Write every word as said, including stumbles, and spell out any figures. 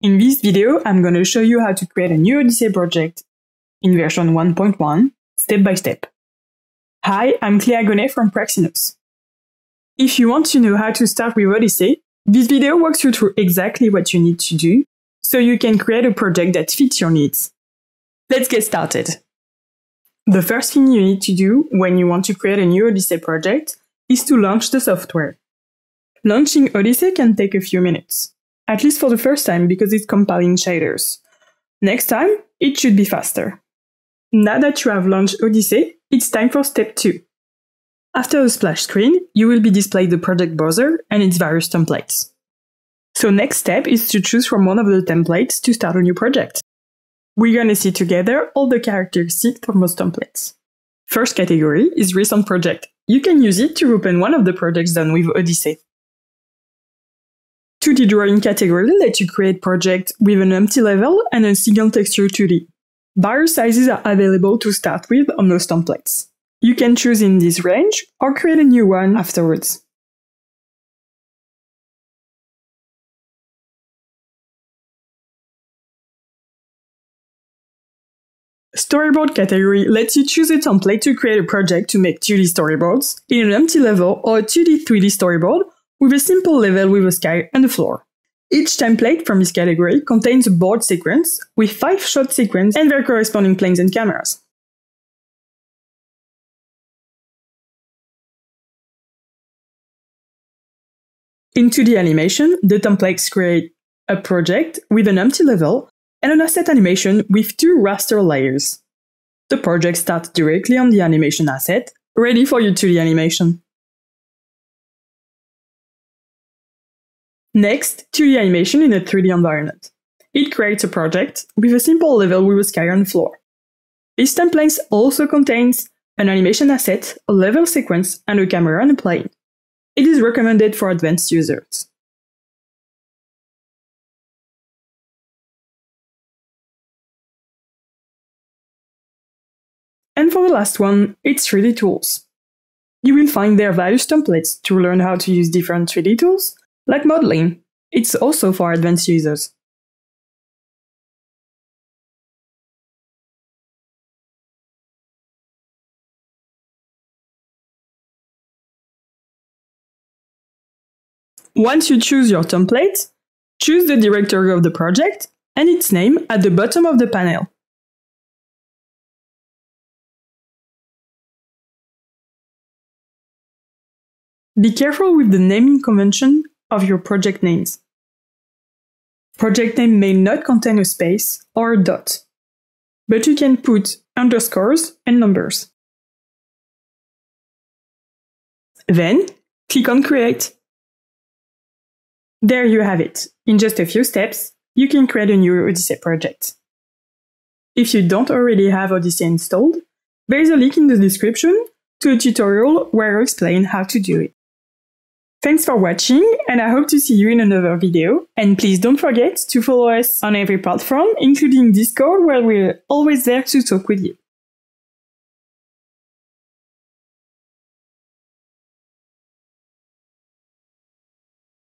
In this video, I'm going to show you how to create a new Odyssey project in version one point one, step by step. Hi, I'm Claire Gonnet from Praxinos. If you want to know how to start with Odyssey, this video walks you through exactly what you need to do so you can create a project that fits your needs. Let's get started. The first thing you need to do when you want to create a new Odyssey project is to launch the software. Launching Odyssey can take a few minutes. At least for the first time, because it's compiling shaders. Next time, it should be faster. Now that you have launched Odyssey, it's time for step two. After the splash screen, you will be displayed the project browser and its various templates. So next step is to choose from one of the templates to start a new project. We're going to see together all the characteristics from those templates. First category is recent project. You can use it to open one of the projects done with Odyssey. two D drawing category lets you create projects with an empty level and a single texture two D. Various sizes are available to start with on those templates. You can choose in this range or create a new one afterwards. Storyboard category lets you choose a template to create a project to make two D storyboards in an empty level or a two D three D storyboard with a simple level with a sky and a floor. Each template from this category contains a board sequence with five shot sequences and their corresponding planes and cameras. In two D animation, the templates create a project with an empty level and an asset animation with two raster layers. The project starts directly on the animation asset, ready for your two D animation. Next, two D animation in a three D environment. It creates a project with a simple level with a sky on the floor. This template also contains an animation asset, a level sequence, and a camera and a plane. It is recommended for advanced users. And for the last one, it's three D tools. You will find their various templates to learn how to use different three D tools, like modeling. It's also for advanced users. Once you choose your template, choose the directory of the project and its name at the bottom of the panel. Be careful with the naming convention of your project names. Project name may not contain a space or a dot, but you can put underscores and numbers. Then, click on Create. There you have it. In just a few steps, you can create a new Odyssey project. If you don't already have Odyssey installed, there is a link in the description to a tutorial where I explain how to do it. Thanks for watching, and I hope to see you in another video. And please don't forget to follow us on every platform, including Discord, where we're always there to talk with you.